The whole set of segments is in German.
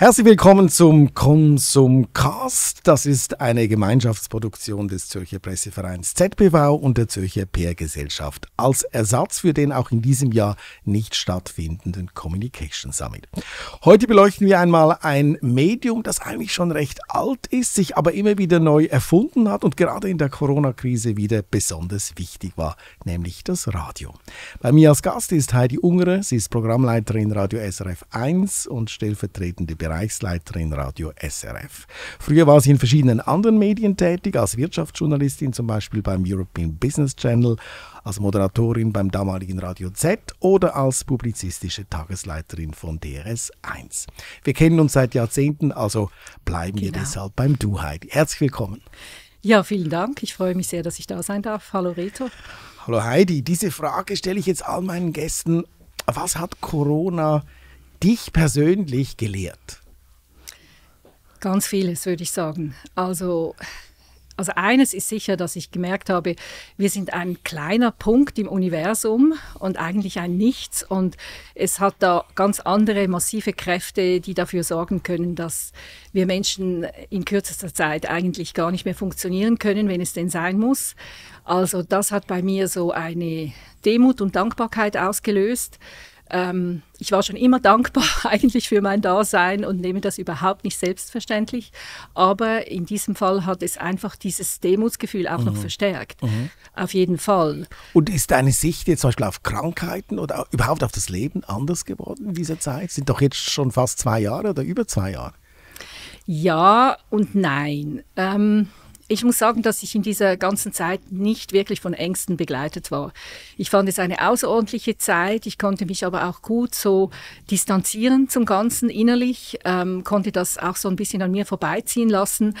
Herzlich willkommen zum ComSumCast. Das ist eine Gemeinschaftsproduktion des Zürcher Pressevereins ZPV und der Zürcher PR-Gesellschaft als Ersatz für den auch in diesem Jahr nicht stattfindenden Communication Summit. Heute beleuchten wir einmal ein Medium, das eigentlich schon recht alt ist, sich aber immer wieder neu erfunden hat und gerade in der Corona-Krise wieder besonders wichtig war, nämlich das Radio. Bei mir als Gast ist Heidi Ungerer. Sie ist Programmleiterin Radio SRF 1 und stellvertretende Bereichsleiterin Radio SRF. Früher war sie in verschiedenen anderen Medien tätig, als Wirtschaftsjournalistin, zum Beispiel beim European Business Channel, als Moderatorin beim damaligen Radio Z oder als publizistische Tagesleiterin von DRS1. Wir kennen uns seit Jahrzehnten, also bleiben wir deshalb beim Du, Heidi. Herzlich willkommen. Ja, vielen Dank. Ich freue mich sehr, dass ich da sein darf. Hallo Reto. Hallo Heidi. Diese Frage stelle ich jetzt all meinen Gästen. Was hat Corona dich persönlich gelehrt? Ganz vieles, würde ich sagen. Also eines ist sicher, dass ich gemerkt habe, wir sind ein kleiner Punkt im Universum und eigentlich ein Nichts. Und es hat da ganz andere massive Kräfte, die dafür sorgen können, dass wir Menschen in kürzester Zeit eigentlich gar nicht mehr funktionieren können, wenn es denn sein muss. Also das hat bei mir so eine Demut und Dankbarkeit ausgelöst. Ich war schon immer dankbar eigentlich für mein Dasein und nehme das überhaupt nicht selbstverständlich. Aber in diesem Fall hat es einfach dieses Demutsgefühl auch noch verstärkt. Auf jeden Fall. Und ist deine Sicht jetzt zum Beispiel auf Krankheiten oder überhaupt auf das Leben anders geworden in dieser Zeit? Sind doch jetzt schon fast 2 Jahre oder über 2 Jahre? Ja und nein. Ich muss sagen, dass ich in dieser ganzen Zeit nicht wirklich von Ängsten begleitet war. Ich fand es eine außerordentliche Zeit. Ich konnte mich aber auch gut so distanzieren zum Ganzen innerlich, konnte das auch so ein bisschen an mir vorbeiziehen lassen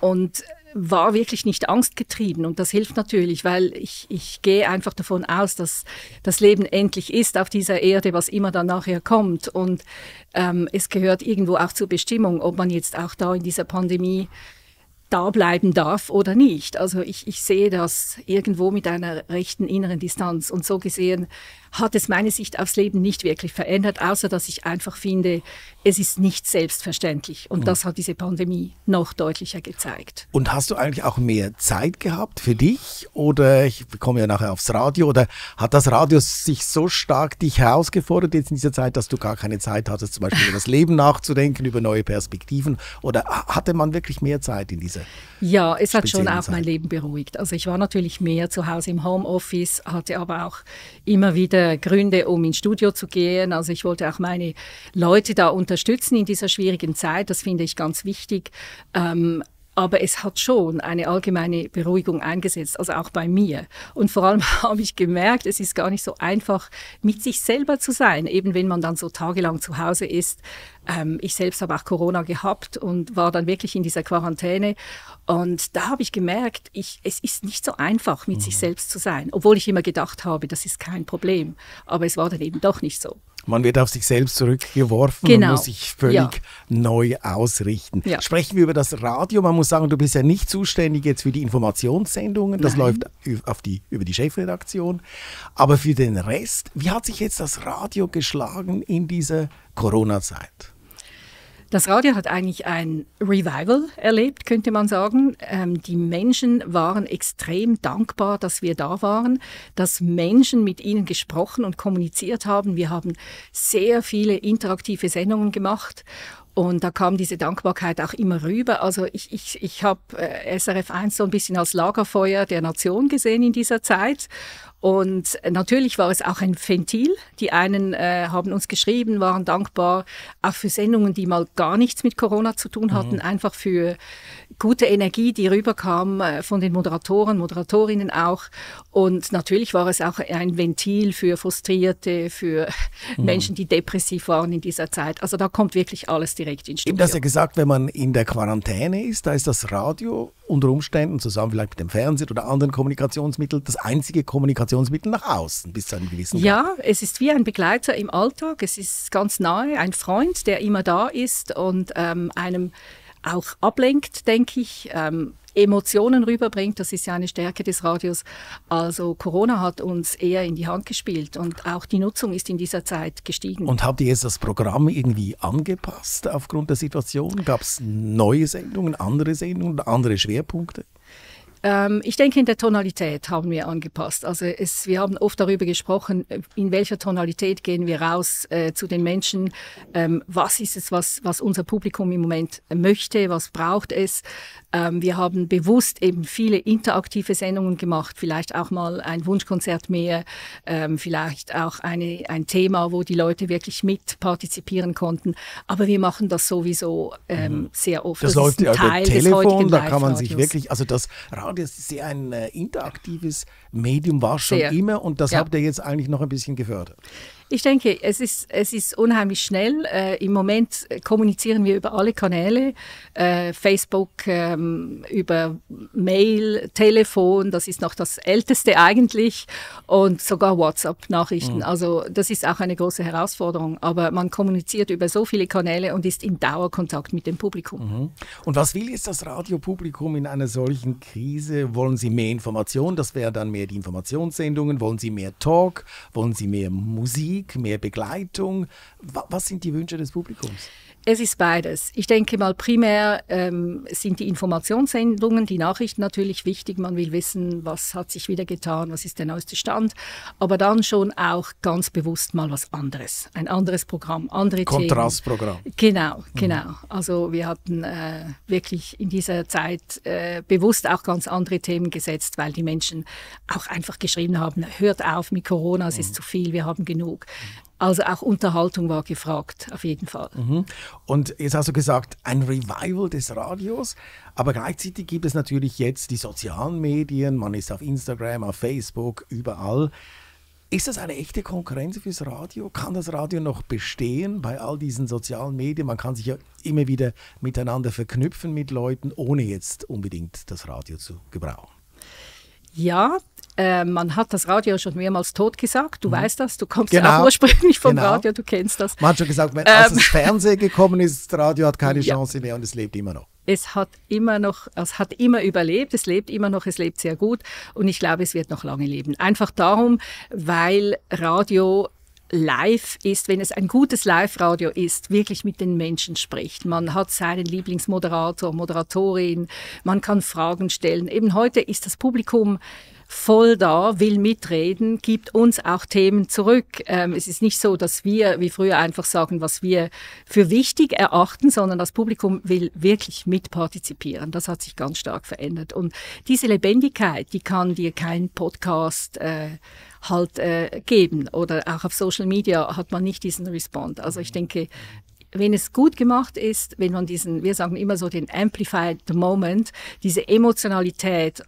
und war wirklich nicht angstgetrieben. Und das hilft natürlich, weil ich gehe einfach davon aus, dass das Leben endlich ist auf dieser Erde, was immer dann nachher kommt. Und es gehört irgendwo auch zur Bestimmung, ob man jetzt auch da in dieser Pandemie da bleiben darf oder nicht. Also ich sehe das irgendwo mit einer rechten inneren Distanz. Und so gesehen hat es meine Sicht aufs Leben nicht wirklich verändert, außer dass ich einfach finde, es ist nicht selbstverständlich. Und das hat diese Pandemie noch deutlicher gezeigt. Und hast du eigentlich auch mehr Zeit gehabt für dich? Oder, ich komme ja nachher aufs Radio, oder hat das Radio sich so stark dich herausgefordert jetzt in dieser Zeit, dass du gar keine Zeit hattest, zum Beispiel über das Leben nachzudenken, über neue Perspektiven? Oder hatte man wirklich mehr Zeit in dieser? Ja, es hat schon auch mein Leben beruhigt. Also ich war natürlich mehr zu Hause im Homeoffice, hatte aber auch immer wieder Gründe, um ins Studio zu gehen. Also ich wollte auch meine Leute da unterstützen in dieser schwierigen Zeit. Das finde ich ganz wichtig. Aber es hat schon eine allgemeine Beruhigung eingesetzt, also auch bei mir. Und vor allem habe ich gemerkt, es ist gar nicht so einfach, mit sich selber zu sein, eben wenn man dann so tagelang zu Hause ist. Ich selbst habe auch Corona gehabt und war dann wirklich in dieser Quarantäne. Und da habe ich gemerkt, es ist nicht so einfach, mit sich selbst zu sein. Obwohl ich immer gedacht habe, das ist kein Problem. Aber es war dann eben doch nicht so. Man wird auf sich selbst zurückgeworfen und muss sich völlig neu ausrichten. Ja. Sprechen wir über das Radio. Man muss sagen, du bist ja nicht zuständig jetzt für die Informationssendungen. Das läuft über die Chefredaktion. Aber für den Rest, wie hat sich jetzt das Radio geschlagen in dieser Corona-Zeit? Das Radio hat eigentlich ein Revival erlebt, könnte man sagen. Die Menschen waren extrem dankbar, dass wir da waren, dass Menschen mit ihnen gesprochen und kommuniziert haben. Wir haben sehr viele interaktive Sendungen gemacht. Und da kam diese Dankbarkeit auch immer rüber. Also ich habe SRF 1 so ein bisschen als Lagerfeuer der Nation gesehen in dieser Zeit. Und natürlich war es auch ein Ventil. Die einen haben uns geschrieben, waren dankbar, auch für Sendungen, die mal gar nichts mit Corona zu tun hatten, einfach für gute Energie, die rüberkam von den Moderatoren, Moderatorinnen auch. Und natürlich war es auch ein Ventil für Frustrierte, für Menschen, die depressiv waren in dieser Zeit. Also da kommt wirklich alles direkt ins Studio. Eben, das ist ja gesagt, wenn man in der Quarantäne ist, da ist das Radio unter Umständen zusammen vielleicht mit dem Fernsehen oder anderen Kommunikationsmitteln das einzige Kommunikationsmittel nach außen bis zu einem gewissen Grad. Ja, es ist wie ein Begleiter im Alltag, es ist ganz nahe, ein Freund, der immer da ist und einem auch ablenkt, denke ich. Emotionen rüberbringt. Das ist ja eine Stärke des Radios. Also Corona hat uns eher in die Hand gespielt und auch die Nutzung ist in dieser Zeit gestiegen. Und habt ihr jetzt das Programm irgendwie angepasst aufgrund der Situation? Gab es neue Sendungen, andere Schwerpunkte? Ich denke, in der Tonalität haben wir angepasst. Also wir haben oft darüber gesprochen, in welcher Tonalität gehen wir raus zu den Menschen, was ist es, was unser Publikum im Moment möchte, was braucht es. Wir haben bewusst eben viele interaktive Sendungen gemacht, vielleicht auch mal ein Wunschkonzert mehr, vielleicht auch ein Thema, wo die Leute wirklich mit partizipieren konnten. Aber wir machen das sowieso sehr oft. Das läuft ja über Telefon, da kann man sich wirklich, also das Radio ist sehr ein interaktives Medium, war schon immer, und das habt ihr jetzt eigentlich noch ein bisschen gefördert. Ich denke, es ist unheimlich schnell. Im Moment kommunizieren wir über alle Kanäle, Facebook, über Mail, Telefon, das ist noch das Älteste eigentlich, und sogar WhatsApp-Nachrichten. Mhm. Also das ist auch eine große Herausforderung, aber man kommuniziert über so viele Kanäle und ist in Dauerkontakt mit dem Publikum. Mhm. Und was will jetzt das Radiopublikum in einer solchen Krise? Wollen Sie mehr Information? Das wäre dann mehr die Informationssendungen. Wollen Sie mehr Talk? Wollen Sie mehr Musik? Mehr Begleitung? Was sind die Wünsche des Publikums? Es ist beides. Ich denke mal, primär sind die Informationssendungen, die Nachrichten natürlich wichtig. Man will wissen, was hat sich wieder getan, was ist der neueste Stand. Aber dann schon auch ganz bewusst mal was anderes. Ein anderes Programm, andere Themen. Kontrastprogramm. Genau, genau. Also wir hatten wirklich in dieser Zeit bewusst auch ganz andere Themen gesetzt, weil die Menschen auch einfach geschrieben haben, hört auf mit Corona, es ist zu viel, wir haben genug. Also auch Unterhaltung war gefragt, auf jeden Fall. Mhm. Und jetzt hast du gesagt, ein Revival des Radios, aber gleichzeitig gibt es natürlich jetzt die sozialen Medien, man ist auf Instagram, auf Facebook, überall. Ist das eine echte Konkurrenz fürs Radio? Kann das Radio noch bestehen bei all diesen sozialen Medien? Man kann sich ja immer wieder miteinander verknüpfen mit Leuten, ohne jetzt unbedingt das Radio zu gebrauchen. Ja, man hat das Radio schon mehrmals totgesagt. Du weißt das, du kommst ja auch ursprünglich vom Radio, du kennst das. Man hat schon gesagt, als das Fernsehen gekommen ist, das Radio hat keine Chance mehr und es lebt immer noch. Es hat immer überlebt, es lebt immer noch, es lebt sehr gut und ich glaube, es wird noch lange leben. Einfach darum, weil Radio live ist, wenn es ein gutes Live-Radio ist, wirklich mit den Menschen spricht. Man hat seinen Lieblingsmoderator, Moderatorin, man kann Fragen stellen. Eben heute ist das Publikum voll da, will mitreden, gibt uns auch Themen zurück. Es ist nicht so, dass wir wie früher einfach sagen, was wir für wichtig erachten, sondern das Publikum will wirklich mitpartizipieren. Das hat sich ganz stark verändert. Und diese Lebendigkeit, die kann dir kein Podcast geben. Oder auch auf Social Media hat man nicht diesen Respond. Also ich denke, wenn es gut gemacht ist, wenn man diesen, wir sagen immer so den Amplified Moment, diese Emotionalität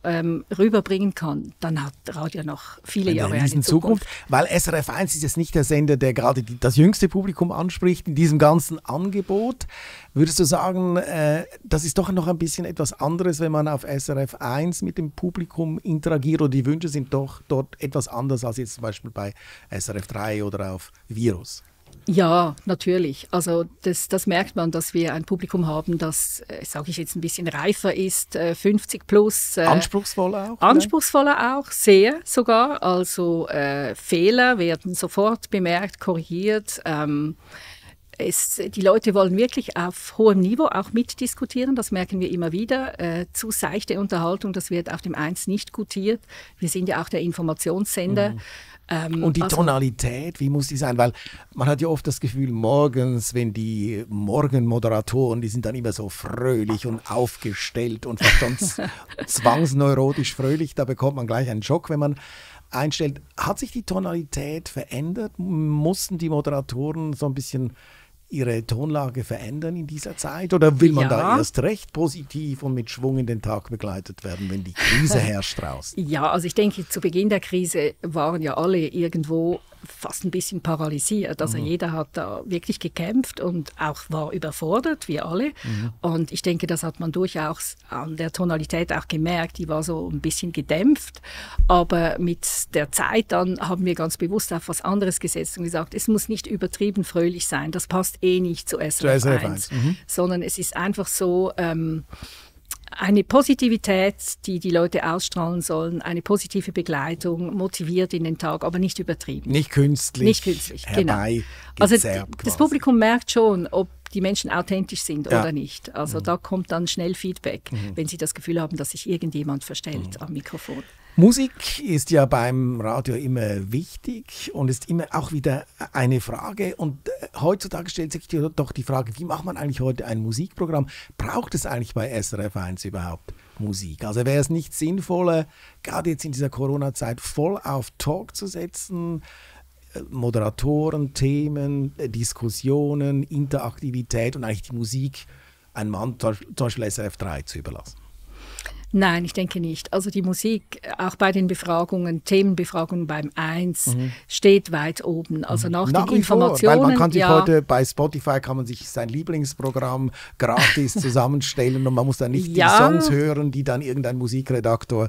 rüberbringen kann, dann hat Radio noch viele Jahre eine Zukunft. Weil SRF 1 ist jetzt nicht der Sender, der gerade das jüngste Publikum anspricht in diesem ganzen Angebot. Würdest du sagen, das ist doch noch ein bisschen etwas anderes, wenn man auf SRF 1 mit dem Publikum interagiert, oder die Wünsche sind doch dort etwas anders als jetzt zum Beispiel bei SRF 3 oder auf Virus? Ja, natürlich. Also das merkt man, dass wir ein Publikum haben, das, sage ich jetzt, ein bisschen reifer ist, 50 plus. Anspruchsvoller auch? Anspruchsvoller auch, sehr sogar. Also Fehler werden sofort bemerkt, korrigiert. Die Leute wollen wirklich auf hohem Niveau auch mitdiskutieren, das merken wir immer wieder. Zu seichte Unterhaltung, das wird auf dem 1 nicht gutiert. Wir sind ja auch der Informationssender. Mhm. Und die Tonalität, wie muss die sein? Weil man hat ja oft das Gefühl, morgens, wenn die Morgenmoderatoren, die sind dann immer so fröhlich und aufgestellt und fast dann zwangsneurotisch fröhlich, da bekommt man gleich einen Schock, wenn man einstellt. Hat sich die Tonalität verändert? Mussten die Moderatoren so ein bisschen ihre Tonlage verändern in dieser Zeit? Oder will man da erst recht positiv und mit Schwung in den Tag begleitet werden, wenn die Krise herrscht draußen? Ja, also ich denke, zu Beginn der Krise waren ja alle irgendwo fast ein bisschen paralysiert. Also jeder hat da wirklich gekämpft und auch war überfordert, wir alle. Und ich denke, das hat man durchaus an der Tonalität auch gemerkt. Die war so ein bisschen gedämpft. Aber mit der Zeit dann haben wir ganz bewusst auf was anderes gesetzt und gesagt, es muss nicht übertrieben fröhlich sein. Das passt eh nicht zu SRF 1. Sondern es ist einfach so eine Positivität, die die Leute ausstrahlen sollen, eine positive Begleitung, motiviert in den Tag, aber nicht übertrieben. Nicht künstlich herbei, genau. Also das Publikum merkt schon, ob die Menschen authentisch sind oder nicht. Also da kommt dann schnell Feedback, wenn sie das Gefühl haben, dass sich irgendjemand verstellt am Mikrofon. Musik ist ja beim Radio immer wichtig und ist immer auch wieder eine Frage. Und heutzutage stellt sich doch die Frage, wie macht man eigentlich heute ein Musikprogramm? Braucht es eigentlich bei SRF 1 überhaupt Musik? Also wäre es nicht sinnvoller, gerade jetzt in dieser Corona-Zeit voll auf Talk zu setzen? Moderatoren, Themen, Diskussionen, Interaktivität und eigentlich die Musik einem Mann, zum Beispiel SRF 3, zu überlassen? Nein, ich denke nicht. Also die Musik, auch bei den Befragungen, Themenbefragungen beim 1, steht weit oben. Also nach den Informationen. Vor, weil man kann sich heute bei Spotify kann man sich sein Lieblingsprogramm gratis zusammenstellen und man muss dann nicht die Songs hören, die dann irgendein Musikredaktor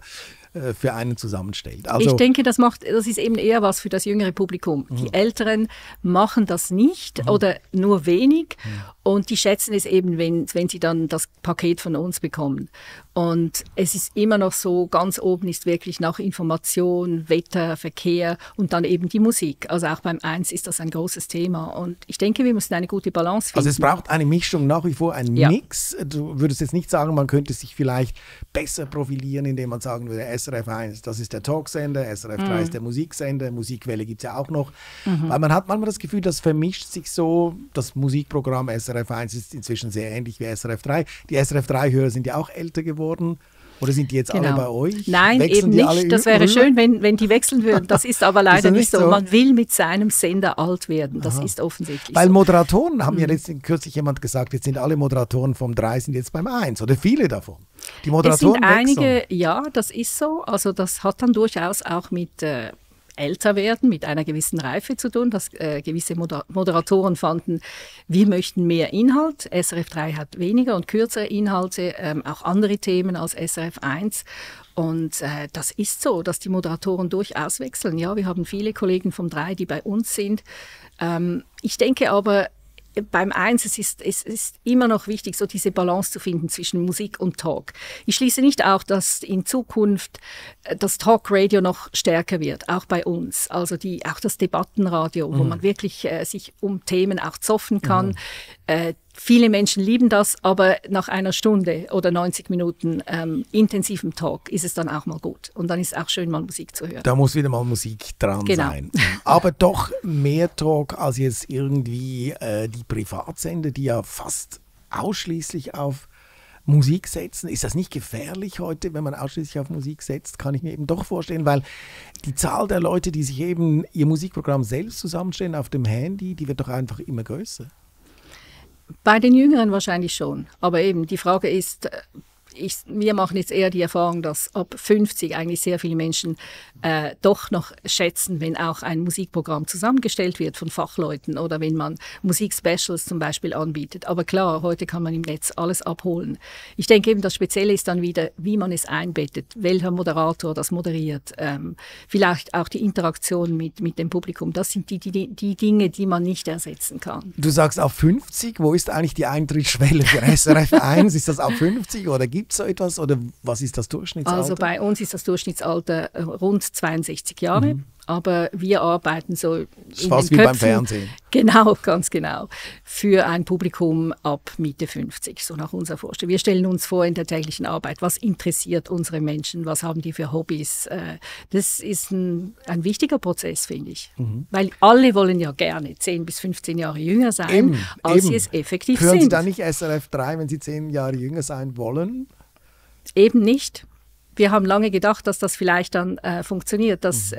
für einen zusammenstellt. Also ich denke, das ist eben eher was für das jüngere Publikum. Mhm. Die Älteren machen das nicht oder nur wenig und die schätzen es eben, wenn sie dann das Paket von uns bekommen. Und es ist immer noch so, ganz oben ist wirklich nach Information, Wetter, Verkehr und dann eben die Musik. Also auch beim 1 ist das ein großes Thema und ich denke, wir müssen eine gute Balance finden. Also es braucht eine Mischung nach wie vor, ein Mix. Du würdest jetzt nicht sagen, man könnte sich vielleicht besser profilieren, indem man sagen würde, SRF 1, das ist der Talksender, SRF 3 ist der Musiksender, Musikwelle gibt es ja auch noch. Weil man hat manchmal das Gefühl, das vermischt sich so, das Musikprogramm SRF 1 ist inzwischen sehr ähnlich wie SRF 3. Die SRF 3-Hörer sind ja auch älter geworden. Oder sind die jetzt alle bei euch? Nein, wechseln eben nicht. Das wäre schön, wenn die wechseln würden. Das ist aber leider ist nicht so. Man will mit seinem Sender alt werden. Das ist offensichtlich Weil Moderatoren, haben ja letztens kürzlich jemand gesagt, jetzt sind alle Moderatoren vom 3 sind jetzt beim 1 oder viele davon. Die Moderatoren wechseln. Es sind einige, ja, das ist so. Also das hat dann durchaus auch mit älter werden, mit einer gewissen Reife zu tun, dass gewisse Moderatoren fanden, wir möchten mehr Inhalt, SRF 3 hat weniger und kürzere Inhalte, auch andere Themen als SRF 1. Und das ist so, dass die Moderatoren durchaus wechseln. Ja, wir haben viele Kollegen vom 3, die bei uns sind. Ich denke aber, beim 1, es ist immer noch wichtig, so diese Balance zu finden zwischen Musik und Talk. Ich schließe nicht aus, dass in Zukunft das Talkradio noch stärker wird, auch bei uns. Also auch das Debattenradio, wo man wirklich sich um Themen auch zoffen kann. Viele Menschen lieben das, aber nach einer Stunde oder 90 Minuten intensivem Talk ist es dann auch mal gut. Und dann ist es auch schön, mal Musik zu hören. Da muss wieder mal Musik dran sein. Aber doch mehr Talk als jetzt irgendwie die Privatsender, die ja fast ausschließlich auf Musik setzen. Ist das nicht gefährlich heute, wenn man ausschließlich auf Musik setzt? Kann ich mir eben doch vorstellen, weil die Zahl der Leute, die sich eben ihr Musikprogramm selbst zusammenstellen auf dem Handy, die wird doch einfach immer größer. Bei den Jüngeren wahrscheinlich schon, aber eben die Frage ist, wir machen jetzt eher die Erfahrung, dass ab 50 eigentlich sehr viele Menschen doch noch schätzen, wenn auch ein Musikprogramm zusammengestellt wird von Fachleuten oder wenn man Musikspecials zum Beispiel anbietet. Aber klar, heute kann man im Netz alles abholen. Ich denke eben, das Spezielle ist dann wieder, wie man es einbettet, welcher Moderator das moderiert, vielleicht auch die Interaktion mit dem Publikum. Das sind die Dinge, die man nicht ersetzen kann. Du sagst ab 50, wo ist eigentlich die Eintrittsschwelle für SRF 1? Ist das ab 50 oder gibt es so etwas oder was ist das Durchschnittsalter? Also bei uns ist das Durchschnittsalter rund 62 Jahre, aber wir arbeiten so in den Köpfen. Fast wie beim Fernsehen. Genau, ganz genau. Für ein Publikum ab Mitte 50, so nach unserer Vorstellung. Wir stellen uns vor in der täglichen Arbeit, was interessiert unsere Menschen, was haben die für Hobbys. Das ist ein wichtiger Prozess, finde ich. Weil alle wollen ja gerne 10 bis 15 Jahre jünger sein, als sie es effektiv sind. Hören Sie da nicht SRF 3, wenn Sie 10 Jahre jünger sein wollen? Eben nicht. Wir haben lange gedacht, dass das vielleicht dann funktioniert, dass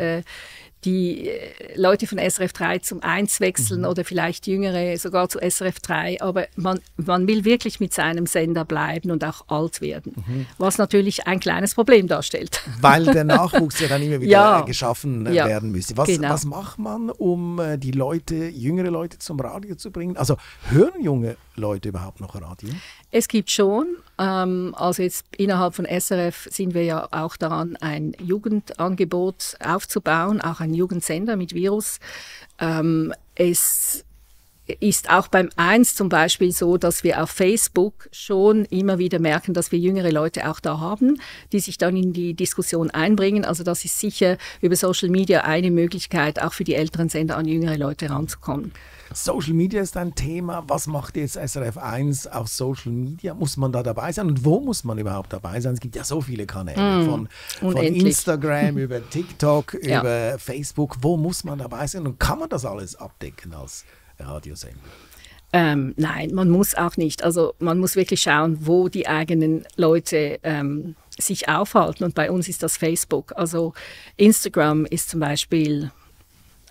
die Leute von SRF 3 zum 1 wechseln oder vielleicht Jüngere sogar zu SRF 3. Aber man will wirklich mit seinem Sender bleiben und auch alt werden, was natürlich ein kleines Problem darstellt. Weil der Nachwuchs ja dann immer wieder geschaffen werden müsste. Was macht man, um die Leute, jüngere Leute zum Radio zu bringen? Also hören junge Leute überhaupt noch Radio? Es gibt schon. Also jetzt innerhalb von SRF sind wir ja auch daran, ein Jugendangebot aufzubauen, auch ein Jugendsender mit Virus. Es ist auch beim 1 zum Beispiel so, dass wir auf Facebook schon immer wieder merken, dass wir jüngere Leute auch da haben, die sich dann in die Diskussion einbringen. Also das ist sicher über Social Media eine Möglichkeit, auch für die älteren Sender an jüngere Leute ranzukommen. Social Media ist ein Thema. Was macht jetzt SRF 1 auf Social Media? Muss man da dabei sein? Und wo muss man überhaupt dabei sein? Es gibt ja so viele Kanäle, von Instagram über TikTok, über Facebook. Wo muss man dabei sein? Und kann man das alles abdecken als Radiosender? Nein, man muss auch nicht. Also man muss wirklich schauen, wo die eigenen Leute sich aufhalten. Und bei uns ist das Facebook. Also Instagram ist zum Beispiel...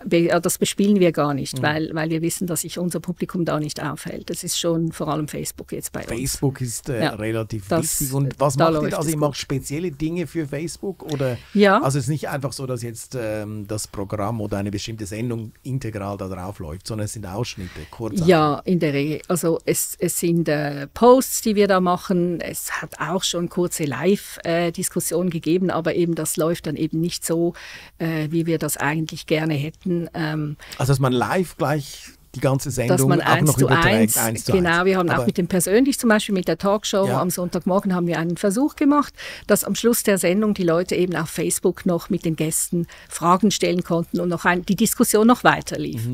Das bespielen wir gar nicht, weil wir wissen, dass sich unser Publikum da nicht aufhält. Das ist schon vor allem Facebook jetzt bei uns. Facebook ist relativ wichtig. Und was macht ihr? Also ihr macht spezielle Dinge für Facebook? Oder? Ja. Also es ist nicht einfach so, dass jetzt das Programm oder eine bestimmte Sendung integral da drauf läuft, sondern es sind Ausschnitte, Kurzanzeigen. Ja, in der Regel. Also es sind Posts, die wir da machen. Es hat auch schon kurze Live-Diskussionen gegeben, aber eben das läuft dann eben nicht so, wie wir das eigentlich gerne hätten. Also dass man live gleich die ganze Sendung auch noch überträgt. Genau, wir haben auch mit dem Persönlich zum Beispiel, mit der Talkshow am Sonntagmorgen haben wir einen Versuch gemacht, dass am Schluss der Sendung die Leute eben auf Facebook noch mit den Gästen Fragen stellen konnten und noch die Diskussion noch weiter lief.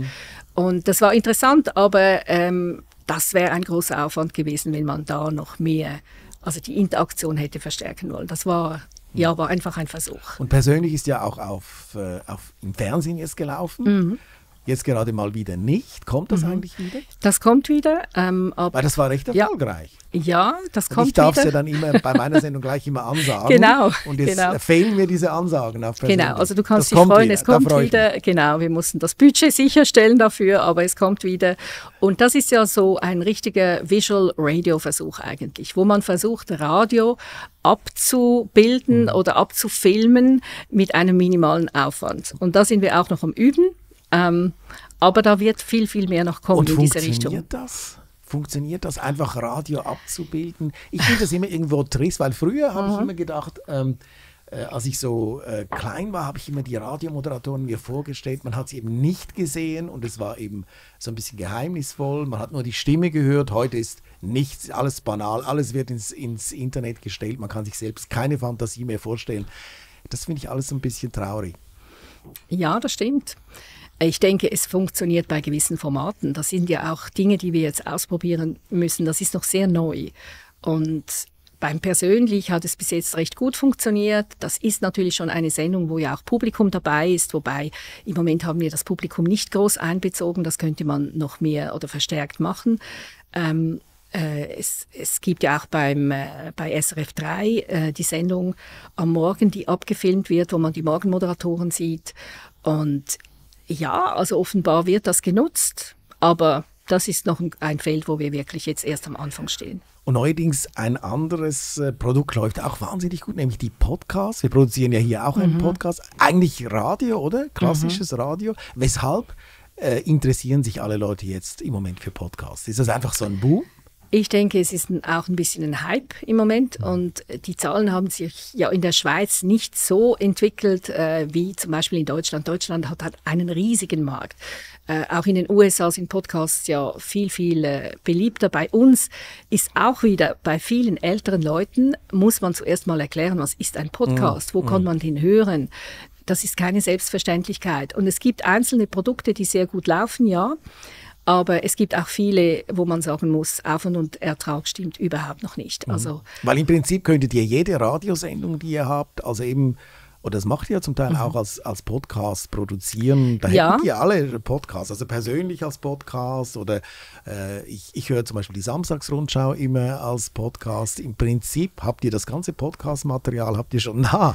Und das war interessant, aber das wäre ein großer Aufwand gewesen, wenn man da noch mehr, also die Interaktion hätte verstärken wollen. Das war... Ja, war einfach ein Versuch. Und Persönlich ist ja auch im Fernsehen jetzt gelaufen. Jetzt gerade mal wieder nicht. Kommt das eigentlich wieder? Das kommt wieder. Weil das war recht erfolgreich. Ja, das kommt wieder. Ich darf es ja dann immer bei meiner Sendung gleich immer ansagen. Genau. Und jetzt fehlen mir diese Ansagen auf Persönlich. Genau, also du kannst dich freuen, es kommt wieder. Genau, wir mussten das Budget sicherstellen dafür, aber es kommt wieder. Und das ist ja so ein richtiger Visual-Radio-Versuch eigentlich, wo man versucht, Radio abzubilden oder abzufilmen mit einem minimalen Aufwand. Und da sind wir auch noch am Üben. Aber da wird viel, viel mehr noch kommen in diese Richtung. Funktioniert das? Funktioniert das, einfach Radio abzubilden? Ich finde das immer irgendwo trist, weil früher habe ich immer gedacht, als ich so klein war, habe ich immer die Radiomoderatoren mir vorgestellt. Man hat sie eben nicht gesehen und es war eben so ein bisschen geheimnisvoll. Man hat nur die Stimme gehört. Heute ist nichts, alles banal, alles wird ins Internet gestellt. Man kann sich selbst keine Fantasie mehr vorstellen. Das finde ich alles so ein bisschen traurig. Ja, das stimmt. Ich denke, es funktioniert bei gewissen Formaten. Das sind ja auch Dinge, die wir jetzt ausprobieren müssen. Das ist noch sehr neu. Und beim Persönlich hat es bis jetzt recht gut funktioniert. Das ist natürlich schon eine Sendung, wo ja auch Publikum dabei ist. Wobei im Moment haben wir das Publikum nicht groß einbezogen. Das könnte man noch mehr oder verstärkt machen. Es gibt ja auch bei SRF 3 die Sendung am Morgen, die abgefilmt wird, wo man die Morgenmoderatoren sieht. Und ja, also offenbar wird das genutzt, aber das ist noch ein Feld, wo wir wirklich jetzt erst am Anfang stehen. Und neuerdings ein anderes Produkt läuft auch wahnsinnig gut, nämlich die Podcasts. Wir produzieren ja hier auch einen Podcast. Eigentlich Radio, oder? Klassisches Radio. Weshalb interessieren sich alle Leute jetzt im Moment für Podcasts? Ist das einfach so ein Boom? Ich denke, es ist auch ein bisschen ein Hype im Moment und die Zahlen haben sich ja in der Schweiz nicht so entwickelt wie zum Beispiel in Deutschland. Deutschland hat einen riesigen Markt. Auch in den USA sind Podcasts ja viel, viel beliebter. Bei uns ist auch wieder, bei vielen älteren Leuten muss man zuerst mal erklären, was ist ein Podcast, wo kann man den hören. Das ist keine Selbstverständlichkeit. Und es gibt einzelne Produkte, die sehr gut laufen, ja. Aber es gibt auch viele, wo man sagen muss, Aufwand und Ertrag stimmt überhaupt noch nicht. Also weil im Prinzip könntet ihr jede Radiosendung, die ihr habt, also eben, oder das macht ihr ja zum Teil auch als Podcast produzieren, da hätten die alle Podcasts, also Persönlich als Podcast oder ich höre zum Beispiel die Samstagsrundschau immer als Podcast. Im Prinzip habt ihr das ganze Podcast-Material, habt ihr schon nah.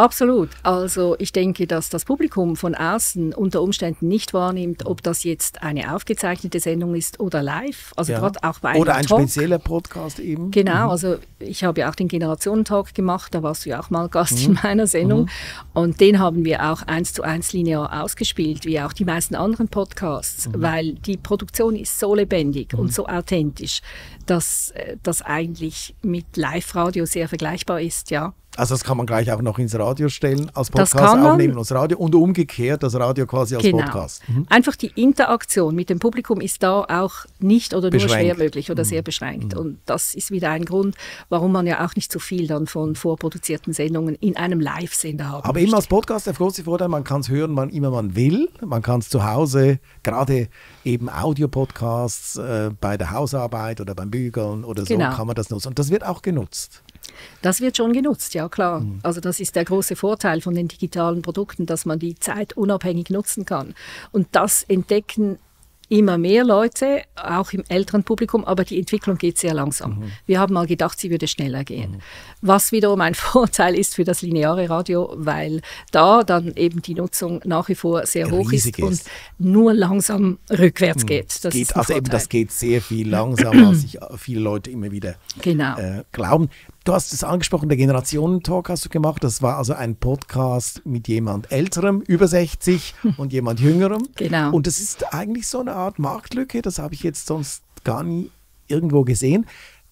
Absolut. Also ich denke, dass das Publikum von außen unter Umständen nicht wahrnimmt, ob das jetzt eine aufgezeichnete Sendung ist oder live. Also gerade auch bei einem oder ein spezieller Podcast eben. Genau, also ich habe ja auch den Generationen-Talk gemacht, da warst du ja auch mal Gast in meiner Sendung. Und den haben wir auch 1:1 linear ausgespielt, wie auch die meisten anderen Podcasts, weil die Produktion ist so lebendig und so authentisch, dass das eigentlich mit Live-Radio sehr vergleichbar ist, ja. Also das kann man gleich auch noch ins Radio stellen, als Podcast aufnehmen als Radio und umgekehrt das Radio quasi als Podcast. Mhm. Einfach die Interaktion mit dem Publikum ist da auch nicht oder beschränkt. Nur schwer möglich oder sehr beschränkt. Und das ist wieder ein Grund, warum man ja auch nicht so viel dann von vorproduzierten Sendungen in einem Live-Sender haben möchte. Eben als Podcast, der große Vorteil, man kann es hören, wann immer man will. Man kann es zu Hause, gerade eben Audio-Podcasts bei der Hausarbeit oder beim Bügeln oder so kann man das nutzen. Und das wird auch genutzt. Das wird schon genutzt, ja klar. Also das ist der große Vorteil von den digitalen Produkten, dass man die Zeit unabhängig nutzen kann. Und das entdecken immer mehr Leute, auch im älteren Publikum, aber die Entwicklung geht sehr langsam. Wir haben mal gedacht, sie würde schneller gehen. Was wiederum ein Vorteil ist für das lineare Radio, weil da dann eben die Nutzung nach wie vor sehr hoch ist und nur langsam rückwärts geht. Das geht also eben, das geht sehr viel langsamer, als sich viele Leute immer wieder glauben. Du hast es angesprochen, der Generationen-Talk hast du gemacht. Das war also ein Podcast mit jemand Älterem, über 60 und jemand Jüngerem. Genau. Und das ist eigentlich so eine Art Marktlücke. Das habe ich jetzt sonst gar nie irgendwo gesehen.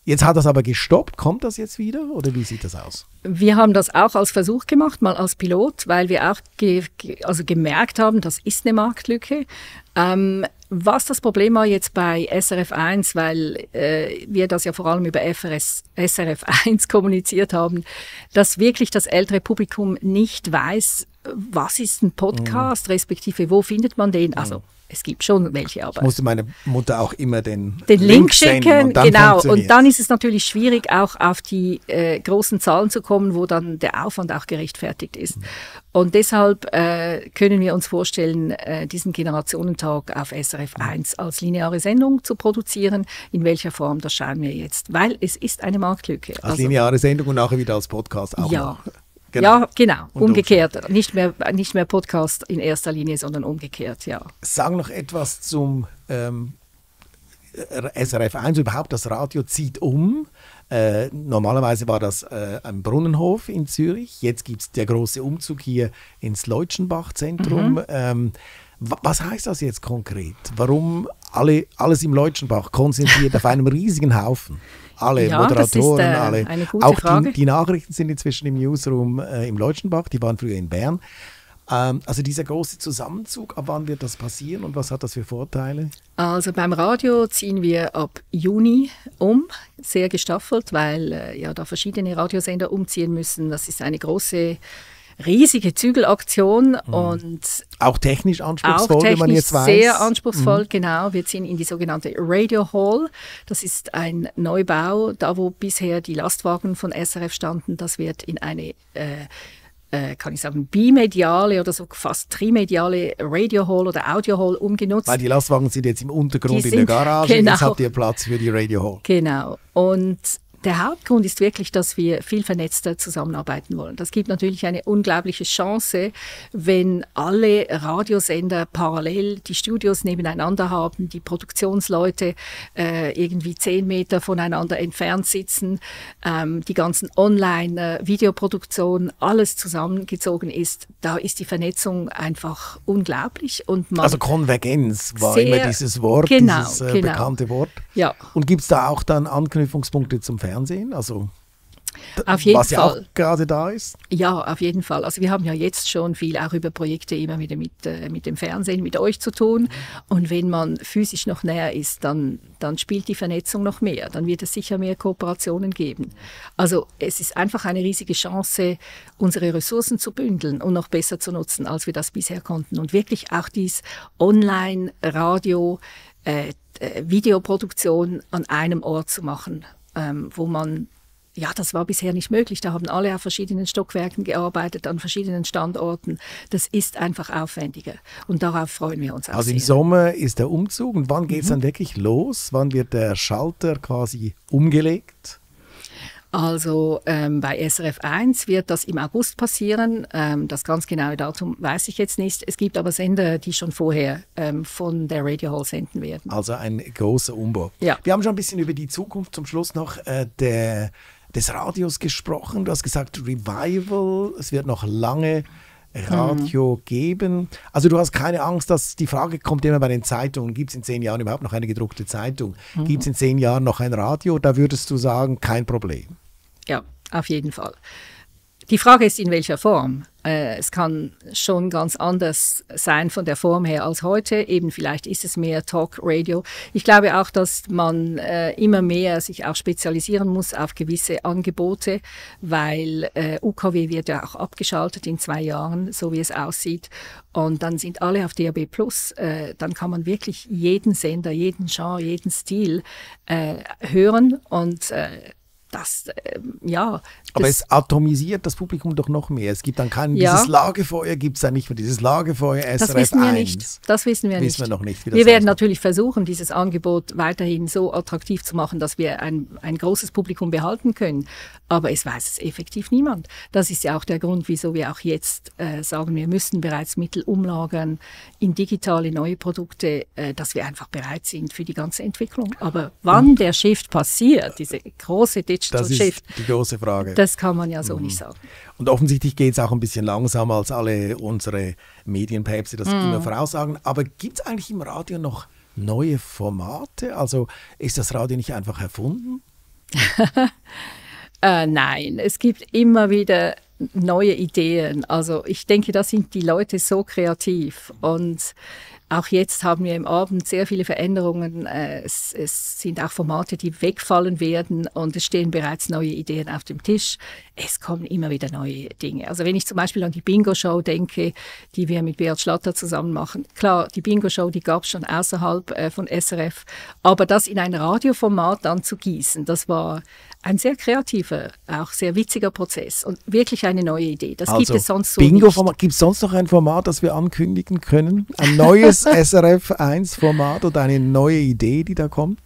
Jetzt hat das aber gestoppt. Kommt das jetzt wieder oder wie sieht das aus? Wir haben das auch als Versuch gemacht, mal als Pilot, weil wir auch gemerkt haben, das ist eine Marktlücke. Was das Problem war jetzt bei SRF 1, weil wir das ja vor allem über SRF 1 kommuniziert haben, dass wirklich das ältere Publikum nicht weiß, was ist ein Podcast, respektive wo findet man den? Also es gibt schon welche, aber ich musste meine Mutter auch immer den Link schicken. Und dann und dann ist es natürlich schwierig, auch auf die großen Zahlen zu kommen, wo dann der Aufwand auch gerechtfertigt ist. Und deshalb können wir uns vorstellen, diesen Generationentag auf SRF 1 als lineare Sendung zu produzieren. In welcher Form, das schauen wir jetzt. Weil es ist eine Marktlücke. Als lineare Sendung und nachher wieder als Podcast auch. Ja. Genau. Ja, genau. Und umgekehrt. Nicht mehr Podcast in erster Linie, sondern umgekehrt, ja. Sag noch etwas zum SRF 1. Überhaupt, das Radio zieht um. Normalerweise war das am Brunnenhof in Zürich. Jetzt gibt es der große Umzug hier ins Leutschenbach-Zentrum. Was heißt das jetzt konkret? Warum alles im Leutschenbach konzentriert auf einem riesigen Haufen? Alle Moderatoren, alle. Auch die Nachrichten sind inzwischen im Newsroom im Leutschenbach, die waren früher in Bern. Also dieser große Zusammenzug, ab wann wird das passieren und was hat das für Vorteile? Also beim Radio ziehen wir ab Juni um, sehr gestaffelt, weil ja da verschiedene Radiosender umziehen müssen. Das ist eine große, riesige Zügelaktion und auch technisch anspruchsvoll, wenn man jetzt weiß. Auch technisch sehr anspruchsvoll, genau. Wir ziehen in die sogenannte Radio Hall. Das ist ein Neubau, da wo bisher die Lastwagen von SRF standen. Das wird in eine kann ich sagen, bimediale oder so fast trimediale Radio Hall oder Audio Hall umgenutzt. Weil die Lastwagen sind jetzt im Untergrund in der Garage und jetzt habt ihr Platz für die Radio Hall. Genau. Und der Hauptgrund ist wirklich, dass wir viel vernetzter zusammenarbeiten wollen. Das gibt natürlich eine unglaubliche Chance, wenn alle Radiosender parallel die Studios nebeneinander haben, die Produktionsleute irgendwie 10 Meter voneinander entfernt sitzen, die ganzen Online-Videoproduktion, alles zusammengezogen ist. Da ist die Vernetzung einfach unglaublich. Und man also Konvergenz war immer dieses Wort, dieses bekannte Wort. Ja. Und gibt es da auch dann Anknüpfungspunkte zum Fernsehen? Also auf jeden was ja Fall. Auch gerade da ist? Ja, auf jeden Fall. Also wir haben ja jetzt schon viel auch über Projekte immer wieder mit dem Fernsehen, mit euch zu tun. Und wenn man physisch noch näher ist, dann spielt die Vernetzung noch mehr. Dann wird es sicher mehr Kooperationen geben. Also es ist einfach eine riesige Chance, unsere Ressourcen zu bündeln und noch besser zu nutzen, als wir das bisher konnten. Und wirklich auch dies Online-Radio, Videoproduktion an einem Ort zu machen. Wo man, ja, das war bisher nicht möglich. Da haben alle auf verschiedenen Stockwerken gearbeitet, an verschiedenen Standorten. Das ist einfach aufwendiger. Und darauf freuen wir uns auch. Also im Sommer ist der Umzug. Und wann geht es dann wirklich los? Wann wird der Schalter quasi umgelegt? Also bei SRF 1 wird das im August passieren. Das ganz genaue Datum weiß ich jetzt nicht. Es gibt aber Sender, die schon vorher von der Radio Hall senden werden. Also ein großer Umbau. Ja. Wir haben schon ein bisschen über die Zukunft zum Schluss noch des Radios gesprochen. Du hast gesagt Revival, es wird noch lange Radio geben. Also du hast keine Angst, dass die Frage kommt immer bei den Zeitungen, gibt es in 10 Jahren überhaupt noch eine gedruckte Zeitung? Gibt es in 10 Jahren noch ein Radio? Da würdest du sagen, kein Problem. Ja, auf jeden Fall. Die Frage ist, in welcher Form. Es kann schon ganz anders sein von der Form her als heute. Eben vielleicht ist es mehr Talkradio. Ich glaube auch, dass man immer mehr sich auch spezialisieren muss auf gewisse Angebote, weil UKW wird ja auch abgeschaltet in 2 Jahren, so wie es aussieht. Und dann sind alle auf DAB+. Dann kann man wirklich jeden Sender, jeden Genre, jeden Stil hören und das, ja. Aber es atomisiert das Publikum doch noch mehr. Es gibt dann kein, ja, dieses Lagefeuer, gibt es dann nicht mehr, dieses Lagefeuer SRF 1. Das wissen wir nicht. Das wissen wir nicht. Wir werden natürlich versuchen, dieses Angebot weiterhin so attraktiv zu machen, dass wir ein großes Publikum behalten können. Aber es weiß es effektiv niemand. Das ist ja auch der Grund, wieso wir auch jetzt sagen, wir müssen bereits Mittel umlagern in digitale neue Produkte, dass wir einfach bereit sind für die ganze Entwicklung. Aber wann der Shift passiert, diese große Digital Shift, das ist die große Frage. Das kann man ja so nicht sagen. Und offensichtlich geht es auch ein bisschen langsamer als alle unsere Medienpäpste das immer voraussagen. Aber gibt es eigentlich im Radio noch neue Formate? Also ist das Radio nicht einfach erfunden? Nein, es gibt immer wieder neue Ideen. Also ich denke, da sind die Leute so kreativ. Und auch jetzt haben wir im Abend sehr viele Veränderungen. Es sind auch Formate, die wegfallen werden und es stehen bereits neue Ideen auf dem Tisch. Es kommen immer wieder neue Dinge. Also wenn ich zum Beispiel an die Bingo-Show denke, die wir mit Beat Schlatter zusammen machen. Klar, die Bingo-Show, die gab es schon außerhalb von SRF. Aber das in ein Radioformat dann zu gießen, das war ein sehr kreativer, auch sehr witziger Prozess und wirklich eine neue Idee. Das also, gibt es sonst so Bingo-Format. Gibt es sonst noch ein Format, das wir ankündigen können? Ein neues SRF 1 Format oder eine neue Idee, die da kommt?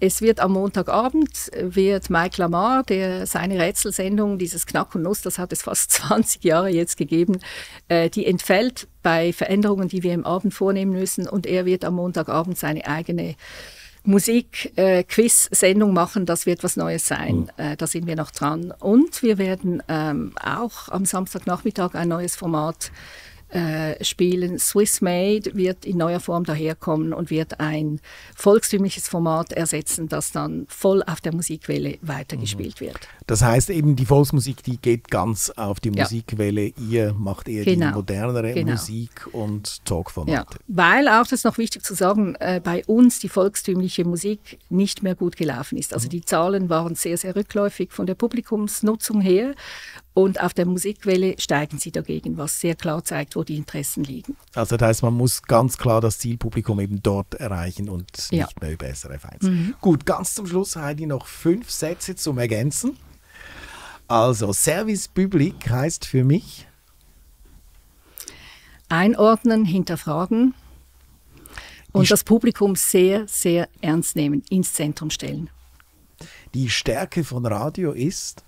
Es wird am Montagabend, Mike Lamar, der seine Rätselsendung, dieses Knack und Nuss, das hat es fast 20 Jahre jetzt gegeben, die entfällt bei Veränderungen, die wir im Abend vornehmen müssen. Und er wird am Montagabend seine eigene Musik-Quiz-Sendung machen, das wird was Neues sein. Da sind wir noch dran. Und wir werden auch am Samstagnachmittag ein neues Format spielen. Swiss Made wird in neuer Form daherkommen und wird ein volkstümliches Format ersetzen, das dann voll auf der Musikwelle weitergespielt wird. Das heißt eben, die Volksmusik, die geht ganz auf die Musikwelle. Ihr macht eher die modernere Musik und Talkformate. Ja. Weil auch, das ist noch wichtig zu sagen, bei uns die volkstümliche Musik nicht mehr gut gelaufen ist. Also die Zahlen waren sehr, sehr rückläufig von der Publikumsnutzung her. Und auf der Musikwelle steigen sie dagegen, was sehr klar zeigt, wo die Interessen liegen. Also das heißt, man muss ganz klar das Zielpublikum eben dort erreichen und nicht mehr über SRF 1. Gut, ganz zum Schluss, Heidi, noch 5 Sätze zum Ergänzen. Also Service Public heißt für mich? Einordnen, hinterfragen und das Publikum sehr, sehr ernst nehmen, ins Zentrum stellen. Die Stärke von Radio ist?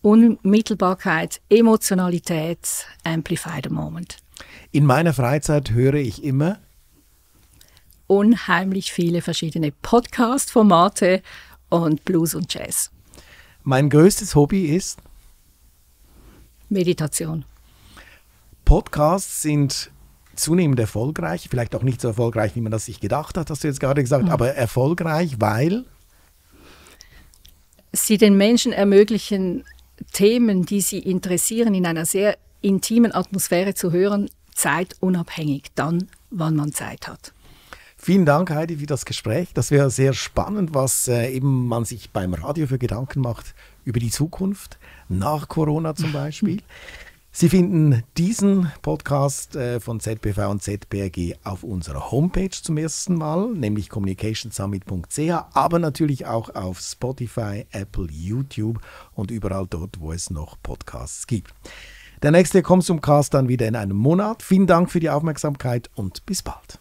Unmittelbarkeit, Emotionalität, amplify the moment. In meiner Freizeit höre ich immer unheimlich viele verschiedene Podcast-Formate und Blues und Jazz. Mein größtes Hobby ist Meditation. Podcasts sind zunehmend erfolgreich, vielleicht auch nicht so erfolgreich, wie man das sich gedacht hat, hast du jetzt gerade gesagt, aber erfolgreich, weil sie den Menschen ermöglichen, Themen, die sie interessieren, in einer sehr intimen Atmosphäre zu hören, zeitunabhängig, dann, wann man Zeit hat. Vielen Dank, Heidi, für das Gespräch. Das wäre sehr spannend, was eben man sich beim Radio für Gedanken macht über die Zukunft, nach Corona zum Beispiel. Sie finden diesen Podcast von ZPV und ZPRG auf unserer Homepage zum ersten Mal, nämlich communicationsummit.ch, aber natürlich auch auf Spotify, Apple, YouTube und überall dort, wo es noch Podcasts gibt. Der nächste ComSumCast dann wieder in einem Monat. Vielen Dank für die Aufmerksamkeit und bis bald.